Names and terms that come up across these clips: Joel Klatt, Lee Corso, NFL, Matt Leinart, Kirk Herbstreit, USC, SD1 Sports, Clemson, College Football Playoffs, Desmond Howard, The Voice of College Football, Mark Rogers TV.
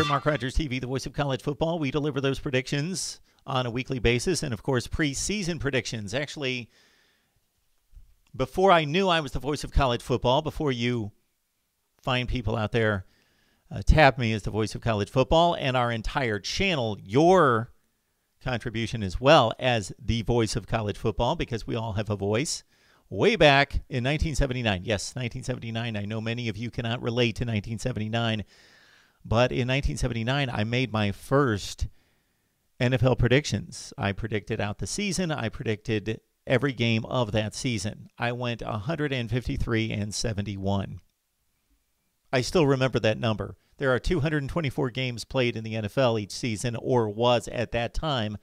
here at Mark Rogers TV, the voice of college football. We deliver those predictions on a weekly basis and, of course, preseason predictions. Actually, before I knew I was the voice of college football, before you fine people out there tap me as the voice of college football and our entire channel, your contribution as well as the voice of college football, because we all have a voice. Way back in 1979, yes, 1979, I know many of you cannot relate to 1979, but in 1979, I made my first NFL predictions. I predicted out the season. I predicted every game of that season. I went 153-71. I still remember that number. There are 224 games played in the NFL each season, or was at that time,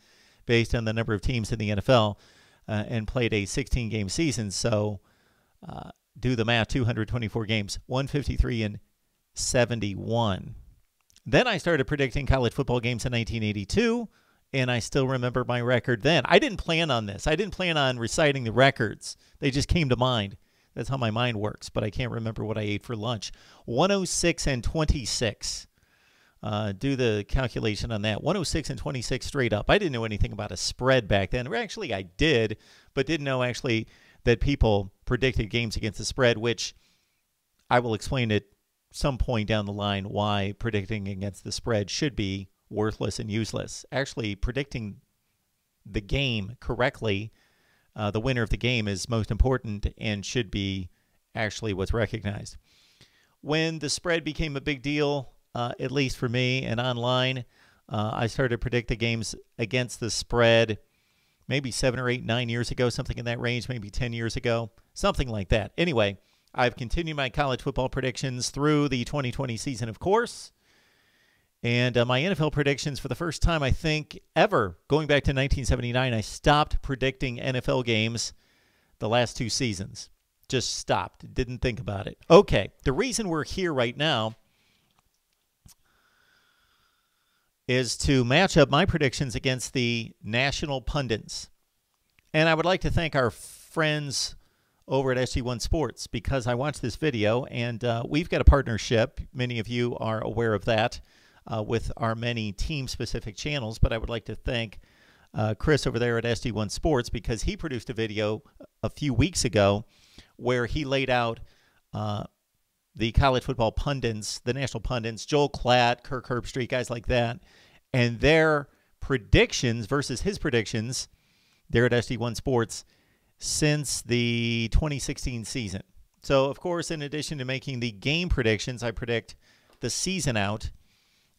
based on the number of teams in the NFL. And played a 16-game season, so do the math, 224 games, 153-71. Then I started predicting college football games in 1982, and I still remember my record then. I didn't plan on this. I didn't plan on reciting the records. They just came to mind. That's how my mind works, but I can't remember what I ate for lunch. 106-26. Do the calculation on that. 106-26 straight up. I didn't know anything about a spread back then. Actually, I did, but didn't know actually that people predicted games against the spread, which I will explain at some point down the line why predicting against the spread should be worthless and useless. Actually, predicting the game correctly, the winner of the game, is most important and should be actually what's recognized. When the spread became a big deal, at least for me and online, I started to predict the games against the spread maybe 7 or 8, 9 years ago, something in that range, maybe 10 years ago, something like that. Anyway, I've continued my college football predictions through the 2020 season, of course, and my NFL predictions for the first time, I think, ever, going back to 1979, I stopped predicting NFL games the last 2 seasons. Just stopped. Didn't think about it. Okay, the reason we're here right now is to match up my predictions against the national pundits. And I would like to thank our friends over at SD1 Sports, because I watched this video, and we've got a partnership. Many of you are aware of that with our many team-specific channels, but I would like to thank Chris over there at SD1 Sports, because he produced a video a few weeks ago where he laid out the college football pundits, the national pundits, Joel Klatt, Kirk Herbstreit, guys like that, and their predictions versus his predictions there at SD1 Sports since the 2016 season. So, of course, in addition to making the game predictions, I predict the season out,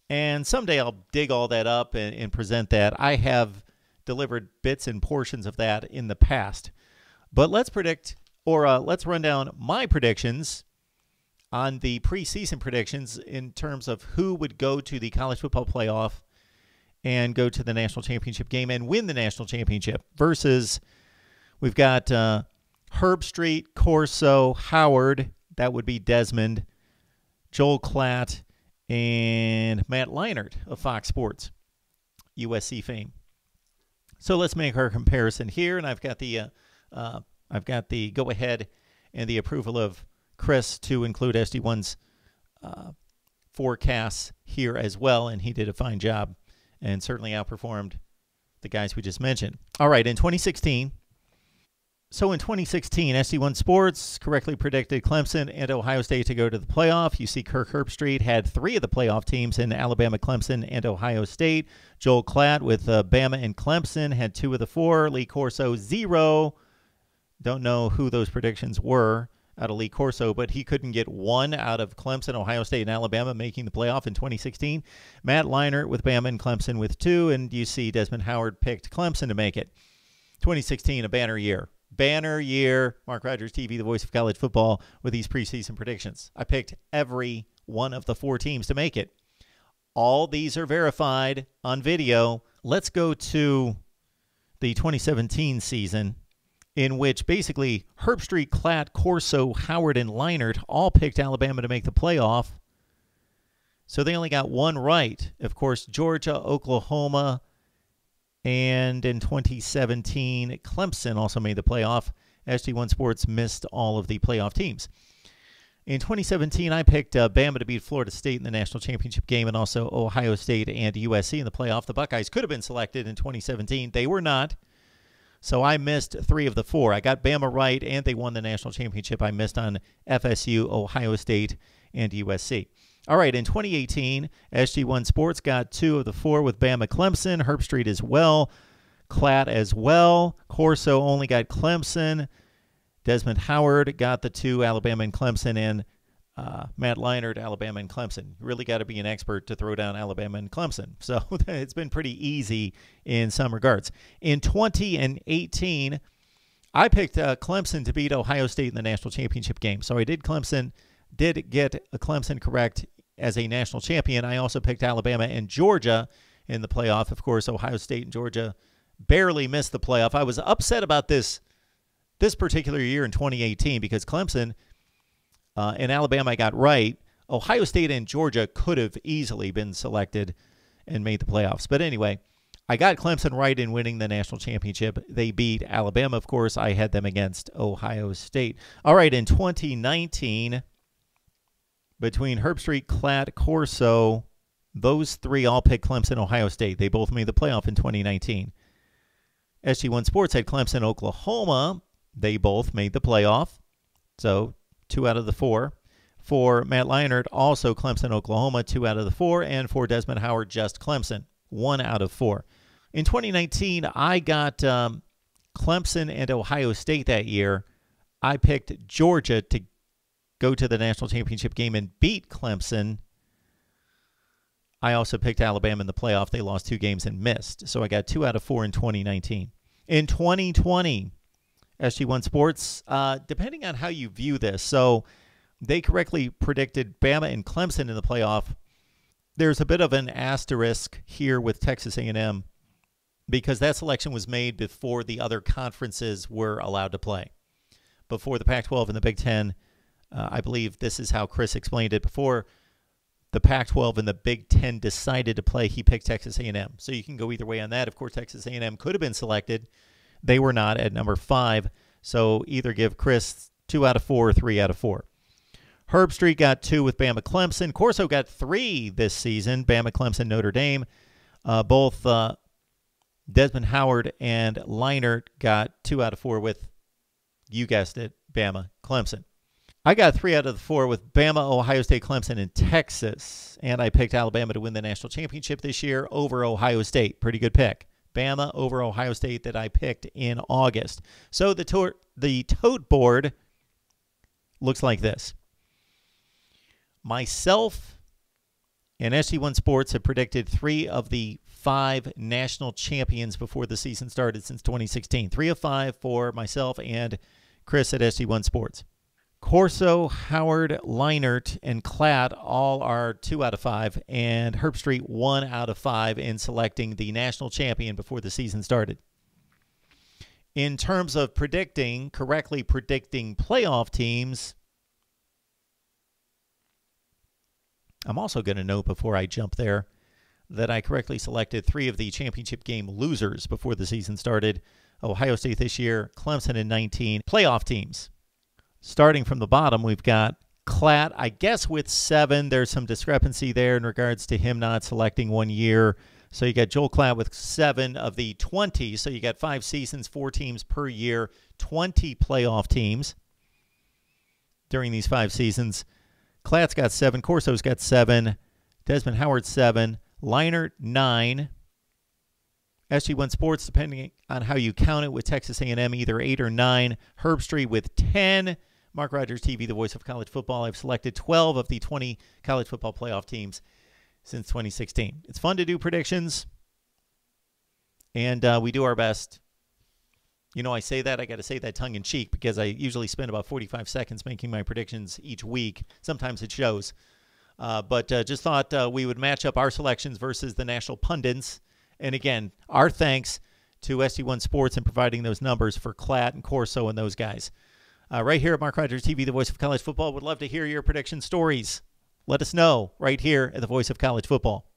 and someday I'll dig all that up and present that. I have delivered bits and portions of that in the past. But let's predict, or let's run down my predictions on the preseason predictions in terms of who would go to the college football playoff and go to the national championship game and win the national championship, versus we've got Herbstreit, Corso, Howard, that would be Desmond, Joel Klatt, and Matt Leinart of Fox Sports, USC fame. So let's make our comparison here, and I've got the go-ahead and the approval of Chris to include SD1's forecasts here as well, and he did a fine job and certainly outperformed the guys we just mentioned. All right, in 2016, so in 2016, SD1 Sports correctly predicted Clemson and Ohio State to go to the playoff. You see Kirk Herbstreit had 3 of the playoff teams in Alabama, Clemson, and Ohio State. Joel Klatt with Bama and Clemson had 2 of the 4. Lee Corso, 0. Don't know who those predictions were out of Lee Corso, but he couldn't get 1 out of Clemson, Ohio State, and Alabama making the playoff in 2016. Matt Leinart with Bama and Clemson with 2, and you see Desmond Howard picked Clemson to make it. 2016, a banner year. Banner year. Mark Rogers TV, the voice of college football, with these preseason predictions. I picked every one of the 4 teams to make it. All these are verified on video. Let's go to the 2017 season, in which basically Herbstreit, Klatt, Corso, Howard, and Leinart all picked Alabama to make the playoff. So they only got 1 right. Of course, Georgia, Oklahoma, and in 2017, Clemson also made the playoff. SD1 Sports missed all of the playoff teams. In 2017, I picked Bama to beat Florida State in the national championship game, and also Ohio State and USC in the playoff. The Buckeyes could have been selected in 2017. They were not, so I missed 3 of the 4. I got Bama right, and they won the national championship. I missed on FSU, Ohio State, and USC. All right, in 2018, SD1 Sports got 2 of the 4 with Bama, Clemson, Herbstreit as well, Klatt as well. Corso only got Clemson. Desmond Howard got the 2, Alabama and Clemson, and Matt Leinart, Alabama and Clemson. You really got to be an expert to throw down Alabama and Clemson. So it's been pretty easy in some regards. In 2018, I picked Clemson to beat Ohio State in the national championship game. So I did get a Clemson correct as a national champion. I also picked Alabama and Georgia in the playoff. Of course, Ohio State and Georgia barely missed the playoff. I was upset about this particular year in 2018 because Clemson and Alabama I got right. Ohio State and Georgia could have easily been selected and made the playoffs. But anyway, I got Clemson right in winning the national championship. They beat Alabama, of course. I had them against Ohio State. All right, in 2019, between Herbstreit, Klatt, Corso, those 3 all picked Clemson, Ohio State. They both made the playoff in 2019. SG1 Sports had Clemson, Oklahoma. They both made the playoff, so 2 out of the 4. For Matt Leinart, also Clemson, Oklahoma, 2 out of the 4. And for Desmond Howard, just Clemson, 1 out of 4. In 2019, I got Clemson and Ohio State that year. I picked Georgia to go to the national championship game and beat Clemson. I also picked Alabama in the playoff. They lost 2 games and missed, so I got 2 out of 4 in 2019. In 2020... SG1 Sports, depending on how you view this. So they correctly predicted Bama and Clemson in the playoff. There's a bit of an asterisk here with Texas A&M because that selection was made before the other conferences were allowed to play. Before the Pac-12 and the Big Ten, I believe this is how Chris explained it. Before the Pac-12 and the Big Ten decided to play, he picked Texas A&M. So you can go either way on that. Of course, Texas A&M could have been selected. They were not at number 5, so either give Chris 2 out of 4 or 3 out of 4. Herbstreit got 2 with Bama Clemson. Corso got 3 this season, Bama Clemson, Notre Dame. Both Desmond Howard and Leinart got 2 out of 4 with, you guessed it, Bama Clemson. I got 3 out of the 4 with Bama, Ohio State, Clemson, and Texas. And I picked Alabama to win the national championship this year over Ohio State. Pretty good pick. Bama over Ohio State that I picked in August. So the tote board looks like this. Myself and SG1 Sports have predicted 3 of the 5 national champions before the season started since 2016. 3 of 5 for myself and Chris at SG1 Sports. Corso, Howard, Leinart, and Klatt all are 2 out of 5, and Herbstreit 1 out of 5 in selecting the national champion before the season started. In terms of predicting, correctly predicting playoff teams, I'm also going to note before I jump there that I correctly selected 3 of the championship game losers before the season started. Ohio State this year, Clemson in 19, playoff teams. Starting from the bottom, we've got Klatt, I guess, with 7. There's some discrepancy there in regards to him not selecting one year. So you got Joel Klatt with 7 of the 20. So you got 5 seasons, 4 teams per year, 20 playoff teams during these 5 seasons. Klatt's got 7. Corso's got 7. Desmond Howard 7. Leinart 9. SG1 Sports, depending on how you count it, with Texas A&M either 8 or 9. Herbstreit with 10. Mark Rogers TV, the voice of college football. I've selected 12 of the 20 college football playoff teams since 2016. It's fun to do predictions, and we do our best. You know, I say that. I got to say that tongue-in-cheek because I usually spend about 45 seconds making my predictions each week. Sometimes it shows. But just thought we would match up our selections versus the national pundits. And again, our thanks to SD1 Sports in providing those numbers for Klatt and Corso and those guys. Right here at Mark Rogers TV, the voice of college football, would love to hear your prediction stories. Let us know right here at the voice of college football.